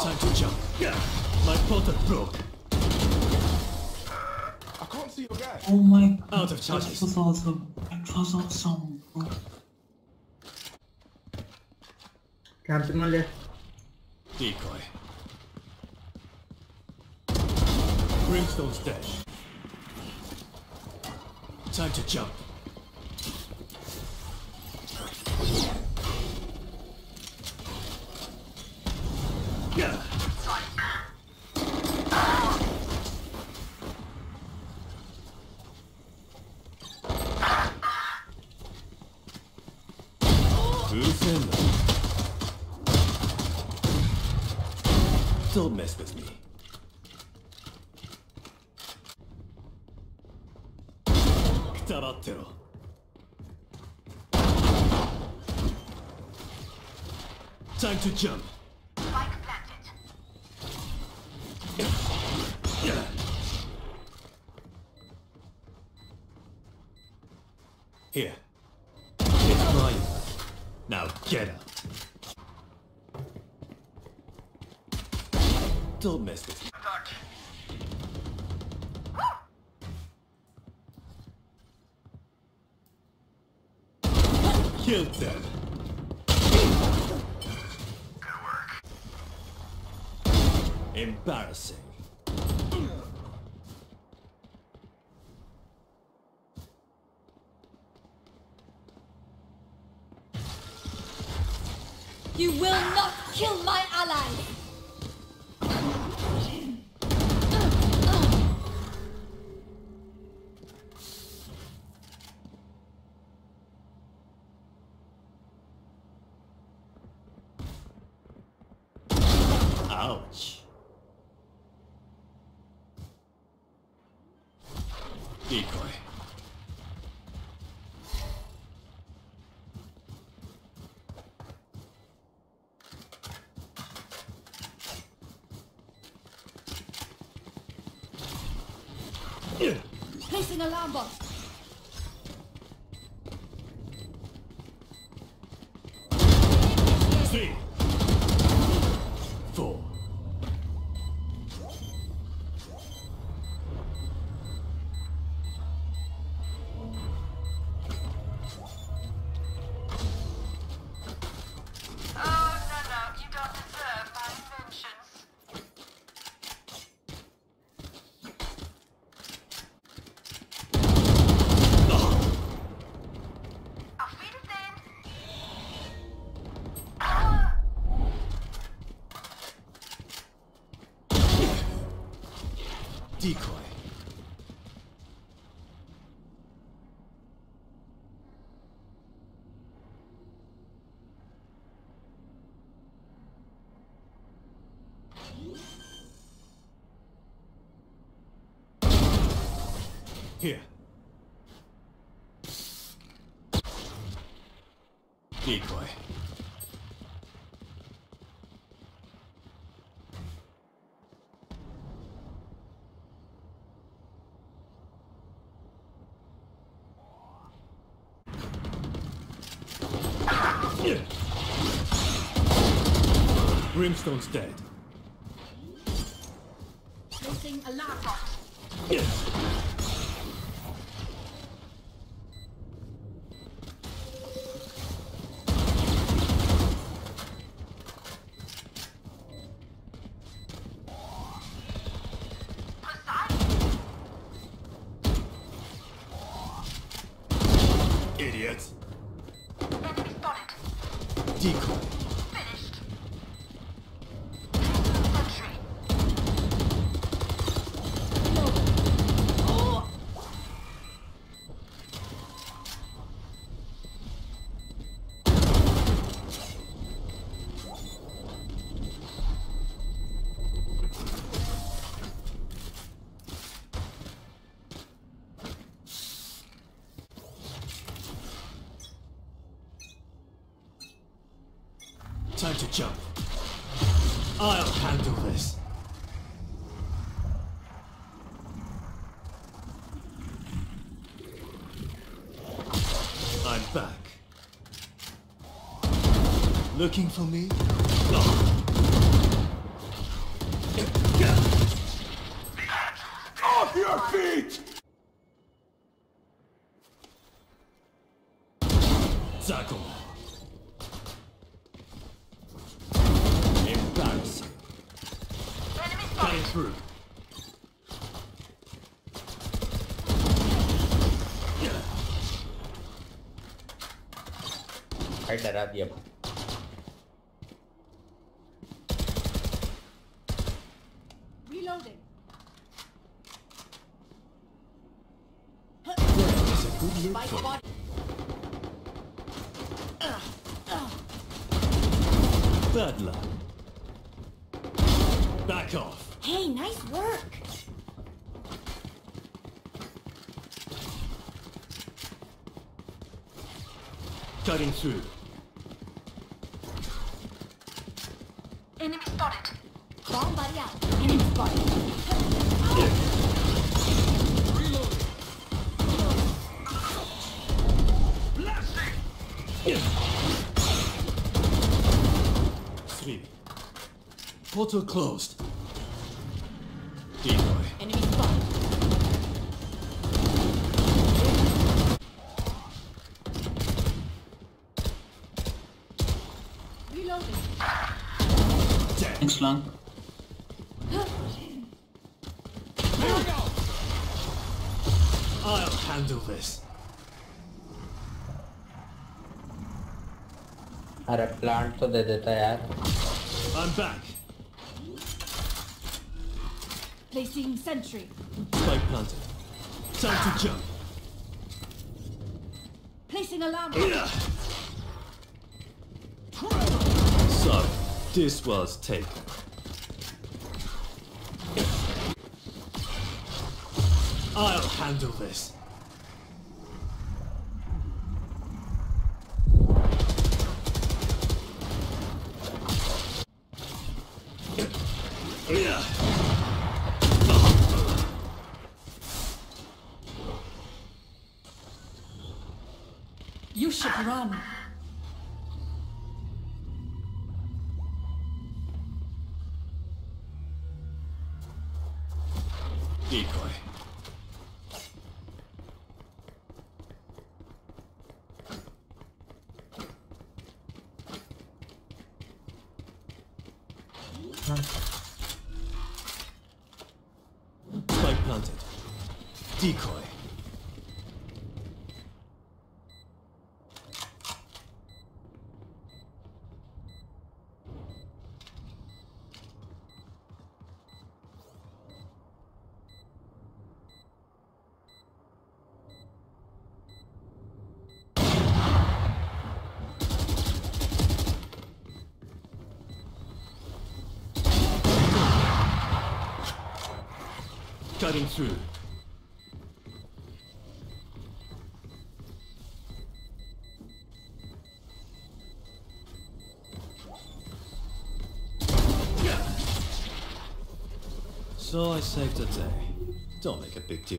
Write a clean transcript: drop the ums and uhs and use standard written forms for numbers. Time to jump. Yeah, my portal broke. I can't see your guy. Oh my god. Out of charges. That was awesome. Camping on left. Decoy. Brimstone's dead. Time to jump. Yeah. Don't mess with me. Kutarattero. Time to jump. Here. It's mine. Now get up. Don't mess with me. Kill them. Good work. Embarrassing. You will not kill my ally! Ouch! Decoy. Placing alarm box. Three. 4. Decoy. Here. Decoy. Brimstone's dead. Placing alarm box. Idiots. Enemy spotted. Decoy. Time to jump. I'll handle this. I'm back. Looking for me? No. Breaking through. Heard that up, yep. Reloading. That's a good loop for it. Third line. Back off. Hey, nice work. Cutting through. Enemy spotted. Bomb body out. Enemy spotted. Reload. Blasting. Three. Portal closed. Decoy. Enemy spotted. Reloading. Thanks, Long. Here we go. I'll handle this. अरे plant तो दे देता यार. I'm back. Placing sentry. Spike planted. Time to jump. Placing alarm. Yeah. So, this was taken. I'll handle this. You should run. Decoy. Spike planted. Decoy. Cutting through. So I saved a day. Don't make a big deal.